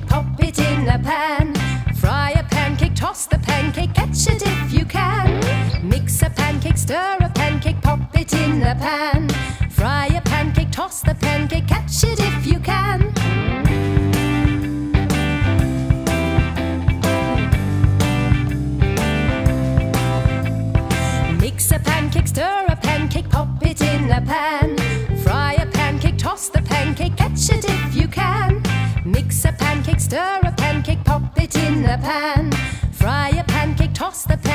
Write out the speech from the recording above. pancake, pop it in a pan. Fry a pancake, toss the pancake, catch it if you can. Mix a pancake, stir a pancake, pop it in a pan. Fry a pancake, toss the pancake, catch it if you can. Mix a pancake, stir a pancake, pop it in a pan. Fry a pancake, toss the pancake, catch it if you can. Mix a pancake, stir a pancake, pop it in a pan. Fry a pancake, toss the pancake.